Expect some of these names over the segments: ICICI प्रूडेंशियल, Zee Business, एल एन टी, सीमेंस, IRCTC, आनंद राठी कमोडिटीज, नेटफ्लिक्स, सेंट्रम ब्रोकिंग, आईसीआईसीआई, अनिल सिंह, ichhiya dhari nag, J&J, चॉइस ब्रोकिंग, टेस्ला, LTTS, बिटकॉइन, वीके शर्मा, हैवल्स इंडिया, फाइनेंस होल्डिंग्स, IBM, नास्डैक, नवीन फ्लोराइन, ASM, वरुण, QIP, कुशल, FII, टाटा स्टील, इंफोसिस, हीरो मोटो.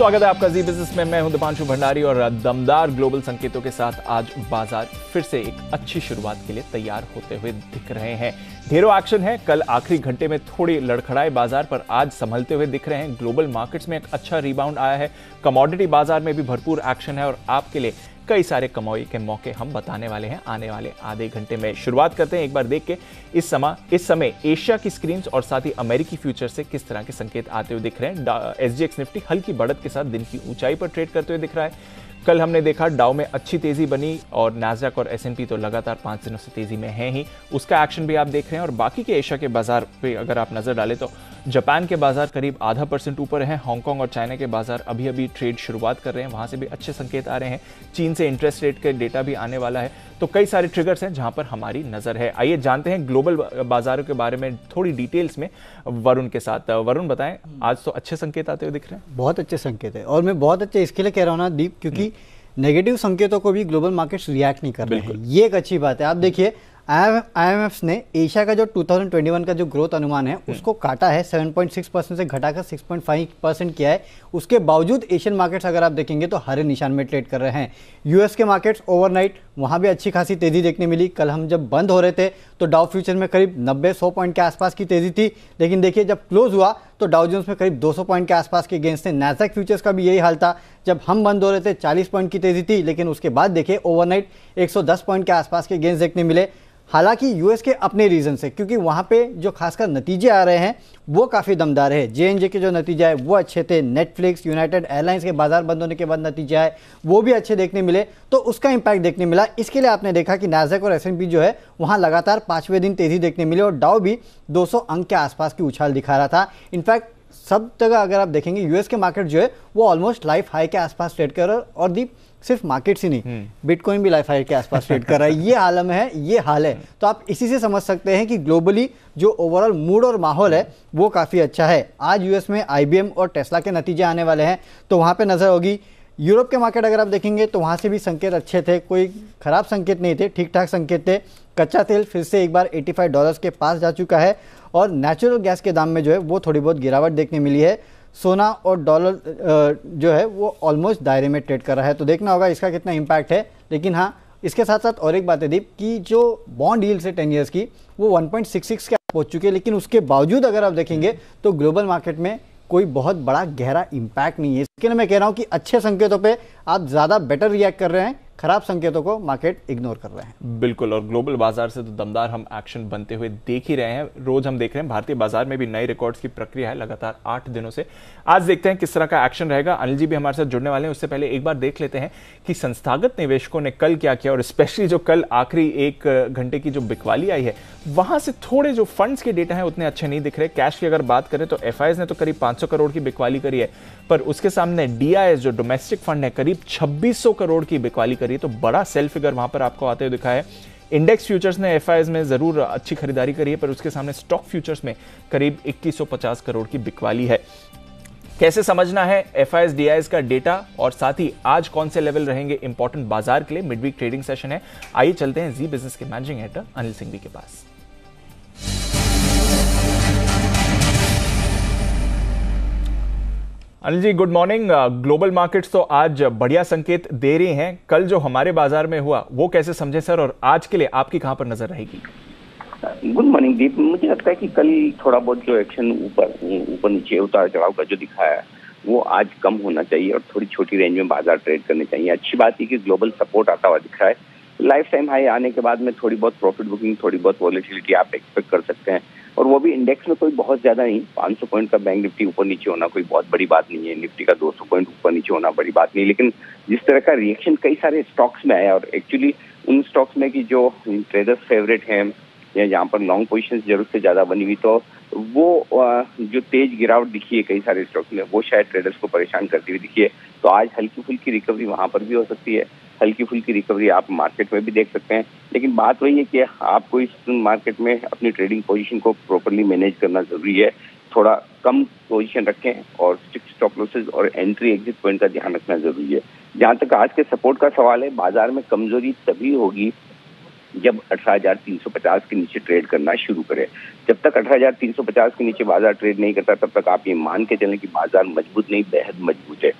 स्वागत है आपका जी बिजनेस में। मैं हूं दीपांशु भंडारी और दमदार ग्लोबल संकेतों के साथ आज बाजार फिर से एक अच्छी शुरुआत के लिए तैयार होते हुए दिख रहे हैं। ढेरों एक्शन है, कल आखिरी घंटे में थोड़ी लड़खड़ाए बाजार पर आज संभलते हुए दिख रहे हैं। ग्लोबल मार्केट्स में एक अच्छा रिबाउंड आया है, कमोडिटी बाजार में भी भरपूर एक्शन है और आपके लिए कई सारे कमाई के मौके हम बताने वाले हैं आने वाले आधे घंटे में। शुरुआत करते हैं एक बार देख के इस समय एशिया की स्क्रीन्स और साथ ही अमेरिकी फ्यूचर से किस तरह के संकेत आते हुए दिख रहे हैं। SGX निफ्टी हल्की बढ़त के साथ दिन की ऊंचाई पर ट्रेड करते हुए दिख रहा है। कल हमने देखा डाउ में अच्छी तेजी बनी और नास्डैक और S&P तो लगातार 5 दिनों से तेजी में है ही, उसका एक्शन भी आप देख रहे हैं। और बाकी के एशिया के बाजार पे अगर आप नजर डालें तो जापान के बाजार करीब आधा % ऊपर हैं। हांगकांग और चाइना के बाजार अभी अभी ट्रेड शुरुआत कर रहे हैं, वहाँ से भी अच्छे संकेत आ रहे हैं। चीन से इंटरेस्ट रेट का डेटा भी आने वाला है, तो कई सारे ट्रिगर्स हैं जहाँ पर हमारी नज़र है। आइए जानते हैं ग्लोबल बाजारों के बारे में थोड़ी डिटेल्स में वरुण के साथ। वरुण बताएं, आज तो अच्छे संकेत आते हुए दिख रहे हैं। बहुत अच्छे संकेत है और मैं बहुत अच्छे इसके लिए कह रहा हूँ ना दीप, क्योंकि नेगेटिव संकेतों को भी ग्लोबल मार्केट्स रिएक्ट नहीं कर रहे हैं, ये एक अच्छी बात है। आप देखिए IMF ने एशिया का जो 2021 का जो ग्रोथ अनुमान है उसको काटा है, 7.6% से घटाकर 6.5% किया है। उसके बावजूद एशियन मार्केट्स अगर आप देखेंगे तो हरे निशान में ट्रेड कर रहे हैं। US के मार्केट्स ओवरनाइट वहाँ भी अच्छी खासी तेजी देखने मिली। कल हम जब बंद हो रहे थे तो डाउ फ्यूचर में करीब 90-100 पॉइंट के आसपास की तेजी थी, लेकिन देखिए जब क्लोज हुआ तो डाउ जोन्स में करीब 200 पॉइंट के आसपास के गेंस थे। नास्डैक फ्यूचर्स का भी यही हाल था, जब हम बंद हो रहे थे 40 पॉइंट की तेजी थी, लेकिन उसके बाद देखिए ओवरनाइट 110 पॉइंट के आसपास के गेंस देखने मिले। हालांकि US के अपने रीजन से, क्योंकि वहाँ पे जो खासकर नतीजे आ रहे हैं वो काफ़ी दमदार है। J&J के जो नतीजे आए वो अच्छे थे, नेटफ्लिक्स यूनाइटेड एयरलाइंस के बाजार बंद होने के बाद नतीजे आए वो भी अच्छे देखने मिले, तो उसका इंपैक्ट देखने मिला। इसके लिए आपने देखा कि नास्डैक और S&P जो है वहाँ लगातार 5वें दिन तेजी देखने मिली और डाउ भी 200 अंक के आसपास की उछाल दिखा रहा था। इनफैक्ट सब जगह अगर आप देखेंगे US के मार्केट जो है वो ऑलमोस्ट लाइफ हाई के आसपास ट्रेड कर रहा है। और दीप, सिर्फ मार्केट्स ही नहीं, बिटकॉइन भी लाइफ हाई के आसपास ट्रेड कर रहा है। ये आलम है, ये हाल है। तो आप इसी से समझ सकते हैं कि ग्लोबली जो ओवरऑल मूड और माहौल है वो काफ़ी अच्छा है। आज US में IBM और टेस्ला के नतीजे आने वाले हैं, तो वहाँ पे नज़र होगी। यूरोप के मार्केट अगर आप देखेंगे तो वहाँ से भी संकेत अच्छे थे, कोई ख़राब संकेत नहीं थे, ठीक ठाक संकेत थे। कच्चा तेल फिर से एक बार $85 के पास जा चुका है और नेचुरल गैस के दाम में जो है वो थोड़ी बहुत गिरावट देखने मिली है। सोना और डॉलर जो है वो ऑलमोस्ट दायरे में ट्रेड कर रहा है, तो देखना होगा इसका कितना इम्पैक्ट है। लेकिन हाँ, इसके साथ साथ और एक बात है दीप, कि जो बॉन्ड यील्ड्स है 10 ईयर्स की वो 1.66 के पहुंच चुके हैं, लेकिन उसके बावजूद अगर आप देखेंगे तो ग्लोबल मार्केट में कोई बहुत बड़ा गहरा इम्पैक्ट नहीं है। इसके लिए मैं कह रहा हूँ कि अच्छे संकेतों पर आप ज़्यादा बेटर रिएक्ट कर रहे हैं, खराब संकेतों को मार्केट इग्नोर कर रहे हैं। बिल्कुल, और ग्लोबल बाजार से तो दमदार हम एक्शन बनते हुए देख ही रहे हैं। रोज हम देख रहे हैं भारतीय बाजार में भी नए रिकॉर्ड्स की प्रक्रिया है लगातार 8 दिनों से। आज देखते हैं किस तरह का एक्शन रहेगा। अनिल जी भी हमारे साथ जुड़ने वाले हैं, उससे पहले एक बार देख लेते हैं कि संस्थागत निवेशकों ने कल क्या किया और स्पेशली जो कल आखिरी एक घंटे की जो बिकवाली आई है वहां से थोड़े जो फंड्स के डेटा है उतने अच्छे नहीं दिख रहे। कैश की अगर बात करें तो FIIs ने तो करीब 500 करोड़ की बिकवाली करी है, पर उसके सामने DIIs जो डोमेस्टिक फंड है करीब 2600 करोड़ की बिकवाली, तो बड़ा सेल फिगर वहां पर आपको आते हुए दिखा है। इंडेक्स फ्यूचर्स ने FIIs में जरूर अच्छी खरीदारी करी है, पर उसके सामने स्टॉक फ्यूचर्स में करीब 2150 करोड़ की बिकवाली है। कैसे समझना है FIIs DIIs का डेटा और साथ ही आज कौन से लेवल रहेंगे इंपॉर्टेंट बाजार के लिए, मिड वीक ट्रेडिंग सेशन है। आइए चलते हैं जी बिजनेस के मैनेजिंग एडिटर अनिल सिंह के पास। Anil ji good morning. Global markets तो आज बढ़िया संकेत दे रहे हैं, कल जो हमारे बाजार में हुआ वो कैसे समझे सर, और आज के लिए आपकी कहाँ पर नजर रहेगी? Good morning Deep. मुझे लगता है कि कल थोड़ा बहुत जो एक्शन ऊपर नीचे उतार चढ़ाव का जो दिखाया वो आज कम होना चाहिए और थोड़ी छोटी रेंज में बाजार ट्रेड करने चाहिए। अच्छी बात है कि ग्लोबल सपोर्ट आता हुआ दिख रहा है, लाइफ टाइम हाई आने के बाद में थोड़ी बहुत प्रॉफिट बुकिंग, थोड़ी बहुत वॉलेटिलिटी आप एक्सपेक्ट कर सकते हैं, और वो भी इंडेक्स में कोई बहुत ज़्यादा नहीं। 500 पॉइंट का बैंक निफ्टी ऊपर नीचे होना कोई बहुत बड़ी बात नहीं है, निफ्टी का 200 पॉइंट ऊपर नीचे होना बड़ी बात नहीं, लेकिन जिस तरह का रिएक्शन कई सारे स्टॉक्स में आया, और एक्चुअली उन स्टॉक्स में कि जो ट्रेडर्स फेवरेट हैं या जहाँ पर लॉन्ग पोजिशन जरूरत से ज़्यादा बनी हुई, तो वो जो तेज गिरावट दिखी है कई सारे स्टॉक्स में वो शायद ट्रेडर्स को परेशान करती हुई दिखी है। तो आज हल्की फुल्की रिकवरी वहाँ पर भी हो सकती है, हल्की फुल्की रिकवरी आप मार्केट में भी देख सकते हैं, लेकिन बात वही है कि आपको इस मार्केट में अपनी ट्रेडिंग पोजीशन को प्रॉपर्ली मैनेज करना जरूरी है। थोड़ा कम पोजीशन रखें और स्ट्रिक्ट स्टॉप लॉसेस और एंट्री एग्जिट पॉइंट का ध्यान रखना जरूरी है। जहाँ तक आज के सपोर्ट का सवाल है, बाजार में कमजोरी तभी होगी जब 18,350 के नीचे ट्रेड करना शुरू करे। जब तक 18,350 के नीचे बाजार ट्रेड नहीं करता तब तक आप ये मान के चलें कि बाजार मजबूत नहीं बेहद मजबूत है।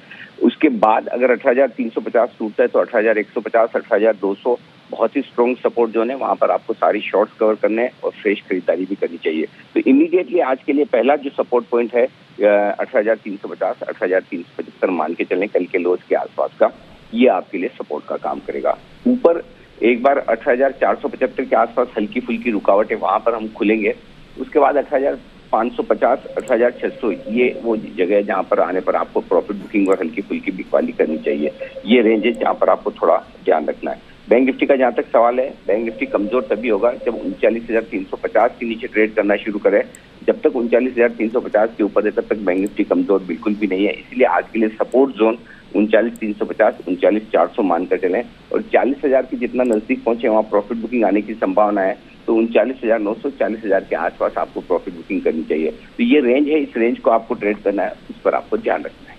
उसके बाद अगर 18,350 टूटता है तो 18,150 18,200 बहुत ही स्ट्रॉन्ग सपोर्ट जोन है, वहाँ पर आपको सारी शॉर्ट्स कवर करने और फ्रेश खरीदारी भी करनी चाहिए। तो इमीडिएटली आज के लिए पहला जो सपोर्ट पॉइंट है 18,350 18,375 मान के चलें, कल के लोज के आसपास का, ये आपके लिए सपोर्ट का काम करेगा। ऊपर एक बार 18,475 के आसपास हल्की फुल्की रुकावट है, वहाँ पर हम खुलेंगे। उसके बाद 18,550 18,600 ये वो जगह है जहाँ पर आने पर आपको प्रॉफिट बुकिंग और हल्की फुल्की बिकवाली करनी चाहिए। ये रेंज है जहाँ पर आपको थोड़ा ध्यान रखना है। बैंक निफ्टी का जहाँ तक सवाल है, बैंक निफ्टी कमजोर तभी होगा जब 39,350 के नीचे ट्रेड करना शुरू करे। जब तक 39,350 के ऊपर है तब तक बैंक निफ्टी कमजोर बिल्कुल भी नहीं है, इसलिए आज के लिए सपोर्ट जोन 39,350 39,400 मानकर चलें और 40,000 के जितना नजदीक पहुंचे वहाँ प्रॉफिट बुकिंग आने की संभावना है। तो 39,900 40,000 के आसपास आपको प्रॉफिट बुकिंग करनी चाहिए। तो ये रेंज है, इस रेंज को आपको ट्रेड करना है, उस पर आपको ध्यान रखना है।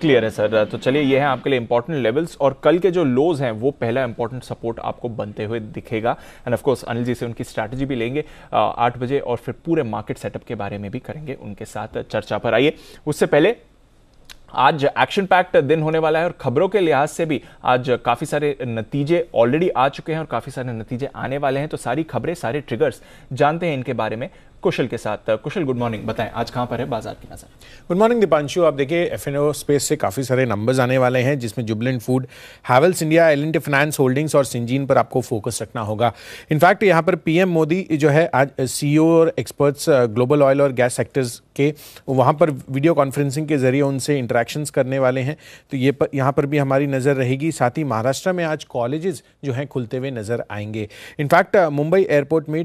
क्लियर है सर। तो चलिए, ये है आपके लिए इंपॉर्टेंट लेवल्स और कल के जो लोज हैं वो पहला इंपॉर्टेंट सपोर्ट आपको बनते हुए दिखेगा। And of course Anil ji से उनकी स्ट्रैटेजी भी लेंगे 8 बजे और फिर पूरे मार्केट सेटअप के बारे में भी करेंगे, उनके साथ चर्चा पर आइए। उससे पहले आज एक्शन पैक्ट दिन होने वाला है और खबरों के लिहाज से भी आज काफ़ी सारे नतीजे ऑलरेडी आ चुके हैं और काफ़ी सारे नतीजे आने वाले हैं। तो सारी खबरें, सारे ट्रिगर्स जानते हैं इनके बारे में कुशल के साथ। कुशल, गुड मॉर्निंग, बताएं आज कहां पर है बाजार की नजर। Good morning Deepanshu. आप देखिए एफएनओ स्पेस से काफ़ी सारे नंबर्स आने वाले हैं जिसमें Jubilant food, हैवल्स इंडिया, एल एन टी फाइनेंस होल्डिंग्स और सिंजीन पर आपको फोकस रखना होगा। इनफैक्ट यहाँ पर पीएम मोदी जो है आज सीईओ और एक्सपर्ट्स ग्लोबल ऑयल और गैस सेक्टर्स के वहाँ पर वीडियो कॉन्फ्रेंसिंग के जरिए उनसे इंटरेक्शंस करने वाले हैं, तो ये यहाँ पर भी हमारी नज़र रहेगी। साथ ही महाराष्ट्र में आज कॉलेजेस जो हैं खुलते हुए नज़र आएंगे। इनफैक्ट मुंबई एयरपोर्ट में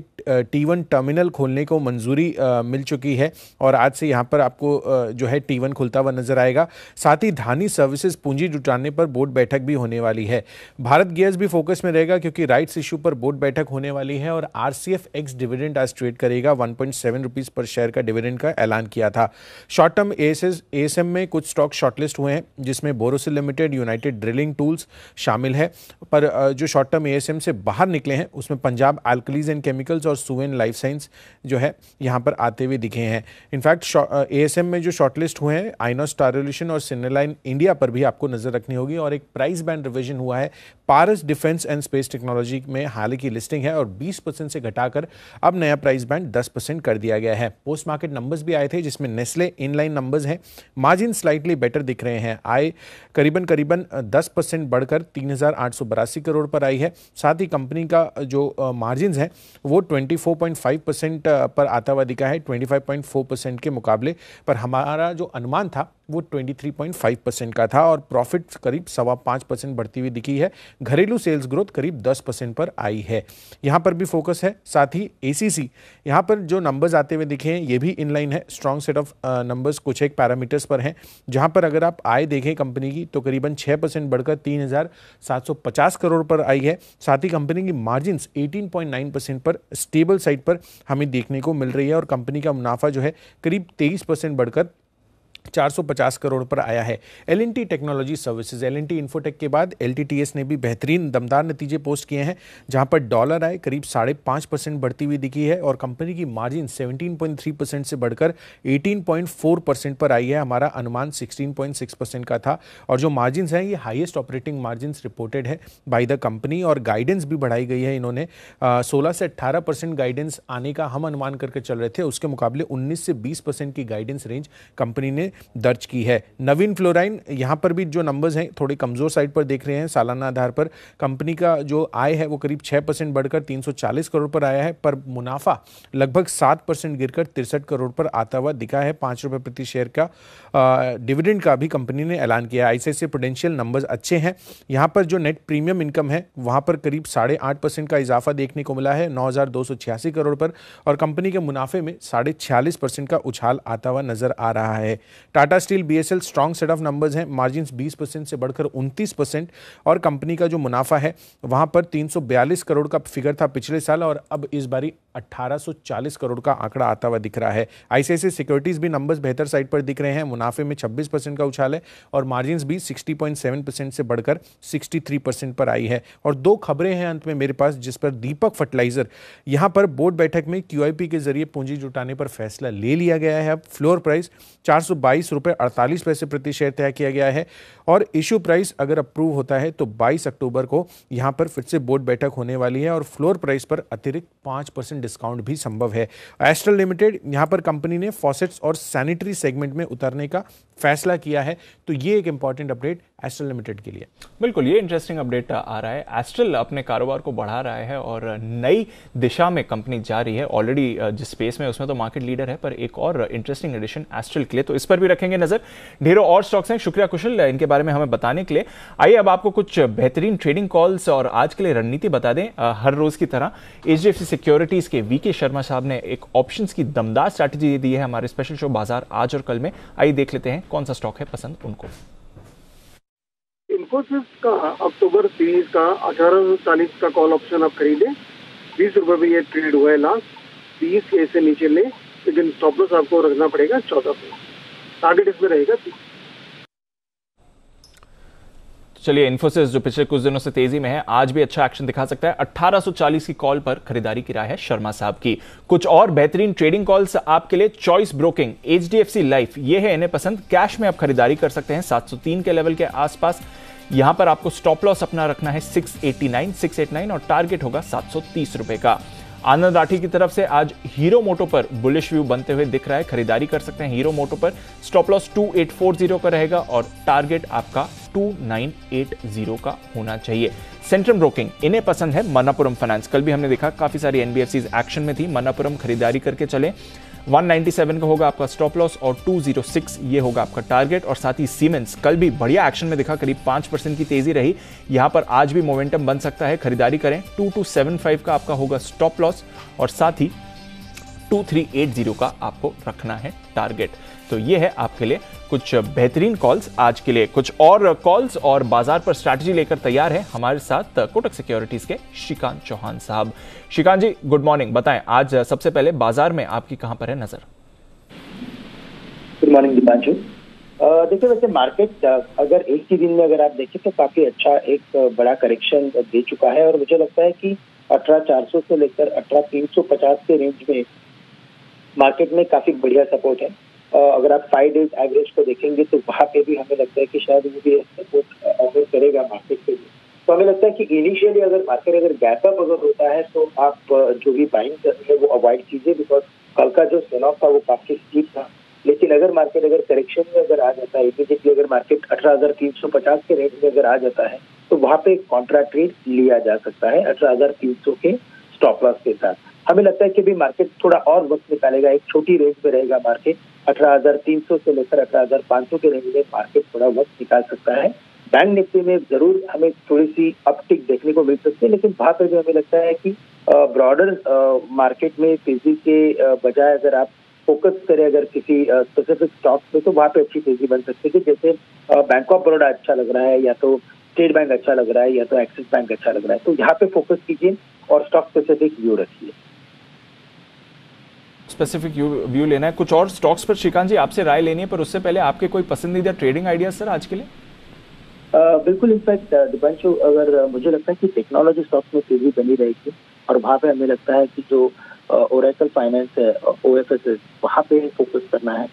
T1 टर्मिनल खोलने को मंजूरी मिल चुकी है और आज से यहाँ पर आपको जो है T1 खुलता हुआ नजर आएगा। साथ ही धानी सर्विसेज पूंजी जुटाने पर बोर्ड बैठक भी होने वाली है। भारत गियर्स भी फोकस में रहेगा क्योंकि राइट्स इशू पर बोर्ड बैठक होने वाली है और RCF एक्स डिविडेंड आज ट्रेड करेगा। 1.7 रुपीज पर शेयर का डिविडेंड का ऐलान किया था। शॉर्ट टर्म ASM में कुछ स्टॉक शॉर्टलिस्ट हुए हैं जिसमें Borosil limited, united drilling tools शामिल है, पर जो शॉर्ट टर्म ASM से बाहर निकले हैं उसमें पंजाब अल्कलीज एंड केमिकल्स और सुवेन लाइफ साइंस जो है यहाँ पर आते हुए दिखे हैं। इनफैक्ट ASM में जो शॉर्टलिस्ट हुए हैं आइनॉस स्टार रिवोल्यूशन और सिनेलाइन इंडिया पर भी आपको नजर रखनी होगी। और एक प्राइस बैंड रिवीजन हुआ है Paras defence and space technology में, हाल की लिस्टिंग है और 20% से घटाकर अब नया प्राइस बैंड 10% कर दिया गया है। पोस्ट मार्केट नंबर्स भी आए थे जिसमें नेस्ले इनलाइन नंबर्स हैं, मार्जिन स्लाइटली बेटर दिख रहे हैं। आय करीबन 10% बढ़कर 3,882 करोड़ पर आई है। साथ ही कंपनी का जो मार्जिन है वो 24.5% पर आता हुआ दिखा है 25.4% के मुकाबले, पर हमारा जो अनुमान था वो 23.5% का था। और प्रॉफिट करीब 5.25% बढ़ती हुई दिखी है। घरेलू सेल्स ग्रोथ करीब 10% पर आई है, यहाँ पर भी फोकस है। साथ ही ACC यहाँ पर जो नंबर्स आते हुए दिखे हैं ये भी इनलाइन है। स्ट्रॉन्ग सेट ऑफ नंबर्स कुछ एक पैरामीटर्स पर हैं, जहाँ पर अगर आप आय देखें कंपनी की तो करीबन 6% बढ़कर 3,750 करोड़ पर आई है। साथ ही कंपनी की मार्जिन 18.9% पर स्टेबल साइड पर हमें देखने को मिल रही है और कंपनी का मुनाफा जो है करीब 23% बढ़कर 450 करोड़ पर आया है। LNT technology services, LNT Infotech के बाद LTTS ने भी बेहतरीन दमदार नतीजे पोस्ट किए हैं, जहां पर डॉलर आए करीब 5.5% बढ़ती हुई दिखी है और कंपनी की मार्जिन 17.3% से बढ़कर 18.4% पर आई है। हमारा अनुमान 16.6% का था और जो मार्जिन हैं ये हाईएस्ट ऑपरेटिंग मार्जिन रिपोर्टेड है बाय द कंपनी और गाइडेंस भी बढ़ाई गई है। इन्होंने 16 से 18% गाइडेंस आने का हम अनुमान करके चल रहे थे, उसके मुकाबले 19 से 20% की गाइडेंस रेंज कंपनी ने दर्ज की है। नवीन फ्लोराइन यहाँ पर भी जो नंबर्स हैं थोड़े कमजोर साइड पर देख रहे हैं। सालाना आधार पर कंपनी का जो आय है वो करीब 6% बढ़कर 340 करोड़ पर आया है, पर मुनाफा लगभग 7% गिरकर 63 करोड़ पर आता हुआ दिखा है। 5 रुपये प्रति शेयर का डिविडेंड का भी कंपनी ने ऐलान किया। ICICI प्रूडेंशियल नंबर्स अच्छे हैं। यहाँ पर जो नेट प्रीमियम इनकम है वहाँ पर करीब 8.5% का इजाफा देखने को मिला है 9,286 करोड़ पर और कंपनी के मुनाफे में 46% का उछाल आता हुआ नजर आ रहा है। टाटा स्टील BSL strong set of numbers हैं, मार्जिन 20% से बढ़कर 29% और कंपनी का जो मुनाफा है वहाँ पर 342 करोड़ का फिगर था पिछले साल और अब इस बारी 1840 करोड़ का आंकड़ा आता हुआ दिख रहा है। आईसीआईसीआई सिक्योरिटीज भी नंबर्स बेहतर साइड पर दिख रहे हैं। मुनाफे में 26% का उछाल है और मार्जिन्स भी 60.7% से बढ़कर 63% पर आई है। और दो खबरें हैं अंत में मेरे पास, जिस पर दीपक फर्टिलाइजर, यहाँ पर बोर्ड बैठक में QIP के जरिए पूंजी जुटाने पर फैसला ले लिया गया है। अब फ्लोर प्राइस 422.48 रुपये प्रति शेयर तय किया गया है और इशू प्राइस अगर अप्रूव होता है तो 22 अक्टूबर को यहाँ पर फिर से बोर्ड बैठक होने वाली है और फ्लोर प्राइस पर अतिरिक्त 5% डिस्काउंट भी संभव है। एस्ट्रल लिमिटेड, यहां पर कंपनी ने फॉसेट्स और सैनिटरी सेगमेंट में उतरने का फैसला किया है। तो ये एक इंपॉर्टेंट अपडेट एस्ट्रल लिमिटेड के लिए। बिल्कुल, ये इंटरेस्टिंग अपडेट आ रहा है। एस्ट्रल अपने कारोबार को बढ़ा रहा है और नई दिशा में कंपनी जा रही है। ऑलरेडी जिस स्पेस में उसमें तो मार्केट लीडर है, पर एक और इंटरेस्टिंग एडिशन एस्ट्रल के लिए, तो इस पर भी रखेंगे नजर। ढेरों और स्टॉक्स हैं। शुक्रिया कुशल इनके बारे में हमें बताने के लिए। आइए अब आपको कुछ बेहतरीन ट्रेडिंग कॉल्स और आज के लिए रणनीति बता दें। हर रोज की तरह HDFC सिक्योरिटीज के वीके शर्मा साहब ने एक ऑप्शंस की दमदार स्ट्रैटेजी दी है हमारे स्पेशल शो बाजार आज और कल में। आइए देख लेते हैं कौन सा स्टॉक है पसंद उनको। इंफोसिस का अक्टूबर सीरीज का 1840 का कॉल ऑप्शन आप खरीदें। 20 रुपए में ये ट्रेड हुआ है लास्ट। 30 से नीचे ले, लेकिन स्टॉप लॉस आपको रखना पड़ेगा 14 पे। टारगेट इसमें रहेगा 30। चलिए, इन्फोसिस जो पिछले कुछ दिनों से तेजी में है, आज भी अच्छा एक्शन दिखा सकता है। 1840 की कॉल पर खरीदारी की राय है शर्मा साहब की। कुछ और बेहतरीन ट्रेडिंग कॉल्स आपके लिए। चॉइस ब्रोकिंग, HDFC लाइफ, ये है इन्हें पसंद। कैश में आप खरीदारी कर सकते हैं 703 के लेवल के आसपास। यहां पर आपको स्टॉप लॉस अपना रखना है 689 और टारगेट होगा 730 रुपए का। आनंद राठी की तरफ से आज हीरो मोटो पर बुलिश व्यू बनते हुए दिख रहा है, खरीदारी कर सकते हैं हीरो मोटो पर। स्टॉप लॉस 2840 का रहेगा और टारगेट आपका 2980 का होना चाहिए। सेंट्रम ब्रोकिंग, इन्हें पसंद है मनापुरम फाइनेंस। कल भी हमने देखा काफी सारी NBFCs एक्शन में थी। मनापुरम खरीदारी करके चले। 197 का होगा आपका स्टॉप लॉस और 206 ये होगा आपका टारगेट। और साथ ही सीमेंस कल भी बढ़िया एक्शन में दिखा, करीब 5% की तेजी रही। यहाँ पर आज भी मोमेंटम बन सकता है, खरीदारी करें। 2275 का आपका होगा स्टॉप लॉस और साथ ही 2380 का आपको रखना है टारगेट। तो ये है आपके लिए कुछ बेहतरीन कॉल्स आज के लिए। कुछ और कॉल्स और बाजार पर स्ट्रैटेजी लेकर तैयार है हमारे साथ कोटक सिक्योरिटीज के शिकांत चौहान साहब। शिकांत जी, गुड मॉर्निंग। बताएं आज सबसे पहले बाजार में आपकी कहां पर है नजर। Good morning Deepanshu. देखिए, वैसे मार्केट अगर एक ही दिन में अगर आप देखें तो काफी अच्छा एक बड़ा करेक्शन दे चुका है और मुझे लगता है कि 18400 से लेकर 18350 के रेंज में मार्केट में काफी बढ़िया सपोर्ट है। अगर आप 5 डेज एवरेज को देखेंगे तो वहाँ पे भी हमें लगता है कि शायद वो भी सपोर्ट ऑफर करेगा मार्केट के लिए। तो हमें लगता है कि इनिशियली अगर मार्केट गैप अप अगर होता है तो आप जो भी बाइंग कर रहे हैं वो अवॉइड कीजिए, बिकॉज कल का जो सेल ऑफ था वो काफी स्टीप था। लेकिन अगर मार्केट अगर करेक्शन में अगर आ जाता है, इमीडिएटली अगर मार्केट 18350 के रेंज में अगर आ जाता है तो वहाँ पे कॉन्ट्रा ट्रेड लिया जा सकता है 18300 के स्टॉप लॉस के साथ। हमें लगता है कि भी मार्केट थोड़ा और वक्त निकालेगा, एक छोटी रेंज में रहेगा मार्केट। 18300 से लेकर 18500 के रेंज में मार्केट थोड़ा वक्त निकाल सकता है। बैंक निफ्टी में जरूर हमें थोड़ी सी अपटिक देखने को मिल सकती है, लेकिन वहाँ पर भी हमें लगता है कि ब्रॉडर मार्केट में तेजी के बजाय अगर आप फोकस करें अगर किसी स्पेसिफिक स्टॉक में तो वहाँ पे अच्छी तेजी बन सकती है। जैसे बैंक ऑफ बड़ौदा अच्छा लग रहा है, या तो स्टेट बैंक अच्छा लग रहा है, या तो एक्सिस बैंक अच्छा लग रहा है। तो यहाँ पे फोकस कीजिए और स्टॉक स्पेसिफिक व्यू रखिए। स्पेसिफिक व्यू लेना है कुछ और स्टॉक्स पर। श्रीकांत जी, आपसे राय लेनी है, पर उससे पहले आपके कोई पसंदीदा ट्रेडिंग आइडिया सर आज के लिए? बिल्कुल, इनफैक्ट दीपांशु, अगर मुझे लगता है कि टेक्नोलॉजी स्टॉक्स में तेजी बनी रहेगी और वहाँ पे हमें लगता है कि जो ओरेकल फाइनेंस है, OFS, वहाँ पे फोकस करना है।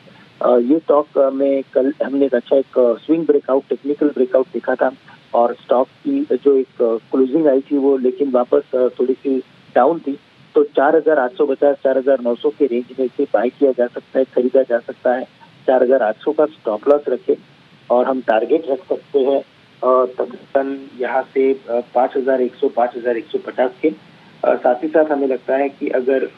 ये स्टॉक में कल हमने एक अच्छा एक स्विंग ब्रेकआउट, टेक्निकल ब्रेकआउट देखा था और स्टॉक की जो एक क्लोजिंग आई थी वो लेकिन वापस थोड़ी सी डाउन थी। तो 4850 4900 के रेंज में इसे बाई किया जा सकता है, खरीदा जा सकता है। 4800 का स्टॉप लॉस रखें और हम टारगेट रख सकते हैं तकरीबन यहाँ से 5100 5150 के। साथ ही साथ हमें लगता है कि अगर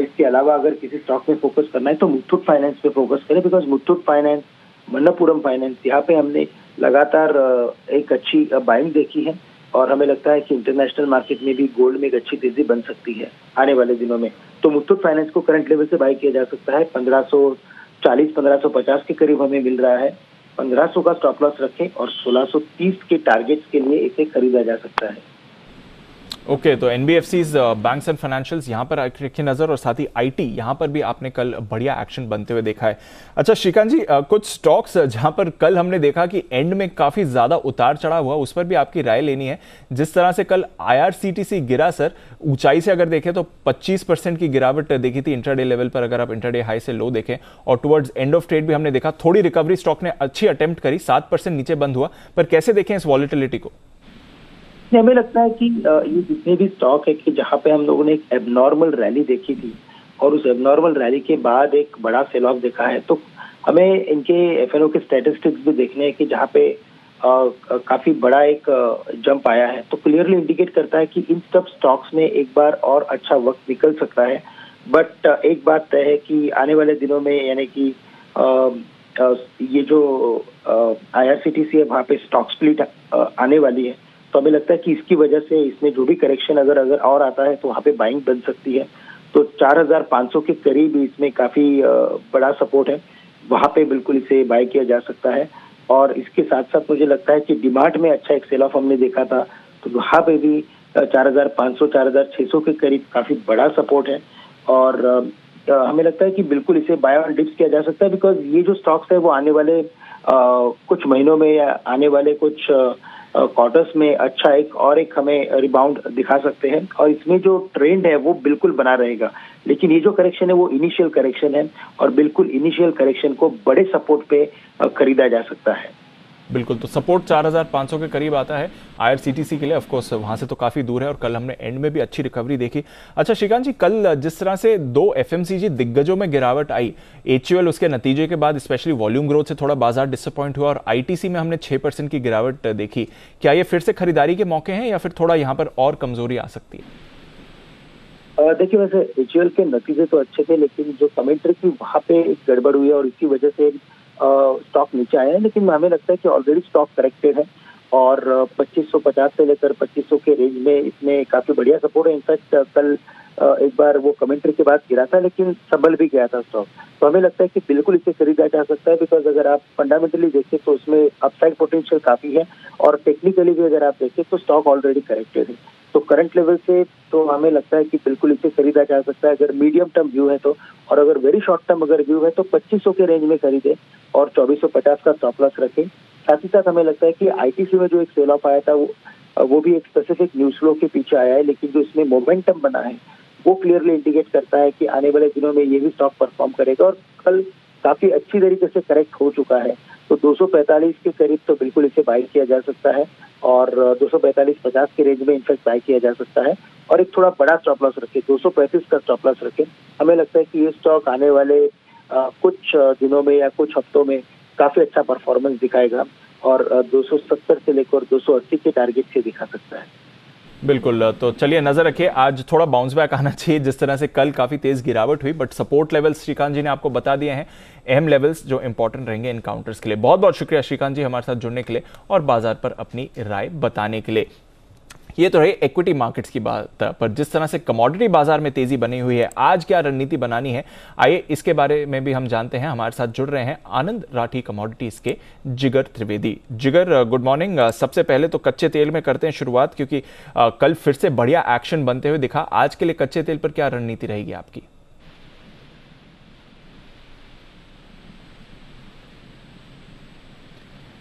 इसके अलावा अगर किसी स्टॉक में फोकस करना है तो मुथूट फाइनेंस पे फोकस करें, because Muthoot finance, Manappuram finance, यहाँ पे हमने लगातार एक अच्छी बाइंग देखी है और हमें लगता है कि इंटरनेशनल मार्केट में भी गोल्ड में एक अच्छी तेजी बन सकती है आने वाले दिनों में। तो मुथूट फाइनेंस को करंट लेवल से बाय किया जा सकता है। 1540 1550 के करीब हमें मिल रहा है। 1500 का स्टॉप लॉस रखें और 1630 के टारगेट्स के लिए इसे खरीदा जा सकता है। ओके, तो NBFCs, बैंक्स एंड फाइनेंशियल्स यहाँ पर रखी नज़र, और साथ ही IT यहाँ पर भी आपने कल बढ़िया एक्शन बनते हुए देखा है। अच्छा श्रीकांत जी, कुछ स्टॉक्स जहाँ पर कल हमने देखा कि एंड में काफ़ी ज़्यादा उतार चढ़ा हुआ, उस पर भी आपकी राय लेनी है। जिस तरह से कल IRCTC गिरा सर, ऊंचाई से अगर देखें तो 25% की गिरावट देखी थी इंट्राडे लेवल पर, अगर आप इंट्राडे हाई से लो देखें, और टुवर्ड्स एंड ऑफ ट्रेड भी हमने देखा थोड़ी रिकवरी स्टॉक ने अच्छी अटेम्प्ट करी, 7% नीचे बंद हुआ। पर कैसे देखें इस वॉलिटिलिटी को? हमें लगता है कि ये जितने भी स्टॉक है कि जहाँ पे हम लोगों ने एक एबनॉर्मल रैली देखी थी और उस एबनॉर्मल रैली के बाद एक बड़ा सेल ऑफ देखा है, तो हमें इनके FNO के स्टैटिस्टिक्स भी देखने हैं कि जहाँ पे काफी बड़ा एक जंप आया है, तो क्लियरली इंडिकेट करता है कि इन सब स्टॉक्स में एक बार और अच्छा वक्त निकल सकता है। बट एक बात तय है कि आने वाले दिनों में, यानी कि ये जो IRCTC है वहाँ पे स्टॉक स्प्लिट आने वाली है, तो हमें लगता है कि इसकी वजह से इसमें जो भी करेक्शन अगर और आता है तो वहाँ पे बाइंग बन सकती है। तो 4,500 के करीब इसमें काफ़ी बड़ा सपोर्ट है, वहाँ पे बिल्कुल इसे बाय किया जा सकता है। और इसके साथ साथ मुझे लगता है कि डिमांड में अच्छा एक सेल ऑफ हमने देखा था, तो वहाँ पे भी 4,500 4,600 के करीब काफ़ी बड़ा सपोर्ट है, और हमें लगता है कि बिल्कुल इसे बाय और डिप्स किया जा सकता है, बिकॉज ये जो स्टॉक्स है वो आने वाले कुछ महीनों में या आने वाले कुछ क्वार्टर्स में अच्छा एक और एक हमें रिबाउंड दिखा सकते हैं, और इसमें जो ट्रेंड है वो बिल्कुल बना रहेगा। लेकिन ये जो करेक्शन है वो इनिशियल करेक्शन है, और बिल्कुल इनिशियल करेक्शन को बड़े सपोर्ट पे खरीदा जा सकता है। बिल्कुल, तो सपोर्ट 4,500 के करीब आता है IRCTC के लिए, ऑफकोर्स वहाँ से तो काफ़ी दूर है, और कल हमने एंड में भी अच्छी रिकवरी देखी। अच्छा श्रीकांत जी, कल जिस तरह से 2 FMCG दिग्गजों में गिरावट आई, HUL उसके नतीजे के बाद स्पेशली वॉल्यूम ग्रोथ से थोड़ा बाजार डिसअपॉइंट हुआ, और ITC में हमने 6% की गिरावट देखी, क्या ये फिर से खरीदारी के मौके हैं या फिर थोड़ा यहाँ पर और कमजोरी आ सकती है? देखिए, वैसे HUL के नतीजे तो अच्छे थे, लेकिन जो कमेंट्री थी वहाँ पे एक गड़बड़ हुई और इसकी वजह से स्टॉक नीचे आया है, लेकिन हमें लगता है कि ऑलरेडी स्टॉक करेक्टेड है, और 2,550 से लेकर 2,500 के रेंज में इसमें काफी बढ़िया सपोर्ट है। इनफैक्ट कल एक बार वो कमेंट्री के बाद गिरा था लेकिन संभल भी गया था स्टॉक, तो हमें लगता है कि बिल्कुल इसे खरीदा जा सकता है, बिकॉज अगर आप फंडामेंटली देखें तो उसमें अपसाइड पोटेंशियल काफी है, और टेक्निकली भी अगर आप देखें तो स्टॉक ऑलरेडी करेक्टेड है, तो करंट लेवल से तो हमें लगता है कि बिल्कुल इसे खरीदा जा सकता है अगर मीडियम टर्म व्यू है तो, और अगर वेरी शॉर्ट टर्म अगर व्यू है तो 2,500 के रेंज में खरीदे और 2,450 का स्टॉप लॉस रखें। साथ ही साथ हमें लगता है कि ITC में जो एक सेल ऑफ आया था वो भी एक स्पेसिफिक न्यूज फ्लो के पीछे आया है, लेकिन जो इसमें मोमेंटम बना है वो क्लियरली इंडिकेट करता है कि आने वाले दिनों में ये भी स्टॉक परफॉर्म करेगा, और कल काफी अच्छी तरीके से करेक्ट हो चुका है, तो 245 के करीब तो बिल्कुल इसे बाय किया जा सकता है, और 245-50 के रेंज में इनफेक्ट बाय किया जा सकता है, और एक थोड़ा बड़ा स्टॉप लॉस रखें, 235 का स्टॉप लॉस रखें। हमें लगता है कि ये स्टॉक आने वाले कुछ दिनों में या कुछ हफ्तों में काफी अच्छा परफॉर्मेंस दिखाएगा, और 270 से लेकर 280 के टारगेट से दिखा सकता है। बिल्कुल, तो चलिए नजर रखिए, आज थोड़ा बाउंस बैक आना चाहिए, जिस तरह से कल काफ़ी तेज़ गिरावट हुई, but support levels Shrikant ji ने आपको बता दिए हैं, अहम लेवल्स जो इंपॉर्टेंट रहेंगे इनकाउंटर्स के लिए। बहुत बहुत शुक्रिया श्रीकांत जी हमारे साथ जुड़ने के लिए और बाजार पर अपनी राय बताने के लिए। ये तो रही इक्विटी मार्केट्स की बात, पर जिस तरह से कमोडिटी बाजार में तेजी बनी हुई है, आज क्या रणनीति बनानी है, आइए इसके बारे में भी हम जानते हैं। हमारे साथ जुड़ रहे हैं आनंद राठी कमोडिटीज के जिगर त्रिवेदी। जिगर, गुड मॉर्निंग। सबसे पहले तो कच्चे तेल में करते हैं शुरुआत, क्योंकि कल फिर से बढ़िया एक्शन बनते हुए दिखा, आज के लिए कच्चे तेल पर क्या रणनीति रहेगी आपकी?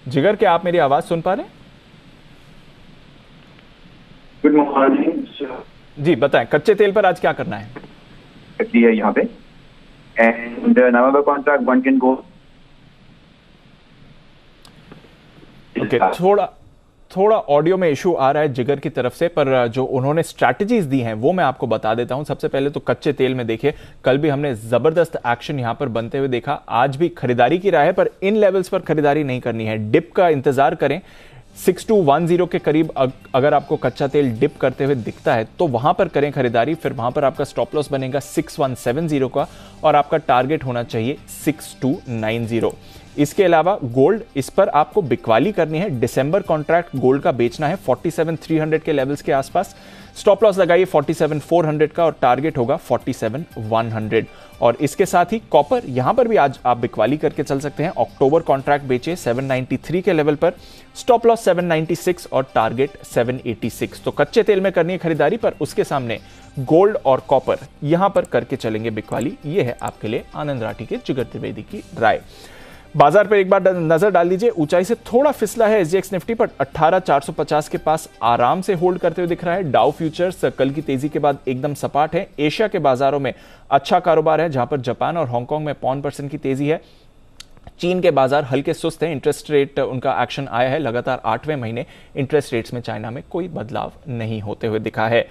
जिगर, क्या आप मेरी आवाज सुन पा रहे हैं? गुड मॉर्निंग जी, बताएं कच्चे तेल पर आज क्या करना है? यहाँ पे end November contract one can go. Okay, थोड़ा ऑडियो में इशू आ रहा है जिगर की तरफ से, पर जो उन्होंने स्ट्रैटेजीज दी हैं वो मैं आपको बता देता हूं। सबसे पहले तो कच्चे तेल में देखिए, कल भी हमने जबरदस्त एक्शन यहां पर बनते हुए देखा, आज भी खरीदारी की राय है, पर इन लेवल्स पर खरीदारी नहीं करनी है, डिप का इंतजार करें। 6210 के करीब अगर आपको कच्चा तेल डिप करते हुए दिखता है तो वहां पर करें खरीदारी, फिर वहां पर आपका स्टॉप लॉस बनेगा 6170 का, और आपका टारगेट होना चाहिए 6290। इसके अलावा गोल्ड, इस पर आपको बिकवाली करनी है, दिसंबर कॉन्ट्रैक्ट गोल्ड का बेचना है 47,300 के लेवल्स के आसपास, स्टॉप लॉस लगाइए 47,400 का और टारगेट होगा 47,100। और इसके साथ ही कॉपर, यहां पर भी आज आप बिकवाली करके चल सकते हैं, अक्टूबर कॉन्ट्रैक्ट बेचे 793 के लेवल पर, स्टॉप लॉस 796 और टारगेट 786। तो कच्चे तेल में करनी है खरीदारी, पर उसके सामने गोल्ड और कॉपर यहां पर करके चलेंगे बिकवाली। ये है आपके लिए आनंद राठी के जिगर त्रिवेदी की राय। बाजार पर एक बार नजर डाल लीजिए, ऊंचाई से थोड़ा फिसला है एसडीएक्स निफ्टी, पर 18,450 के पास आराम से होल्ड करते हुए दिख रहा है। डाउ फ्यूचर्स कल की तेजी के बाद एकदम सपाट है। एशिया के बाजारों में अच्छा कारोबार है, जहां पर जापान और हांगकांग में 0.5% की तेजी है। चीन के बाजार हल्के सुस्त हैं, इंटरेस्ट रेट उनका एक्शन आया है, लगातार 8वें महीने इंटरेस्ट रेट्स में चाइना में कोई बदलाव नहीं होते हुए दिखा है।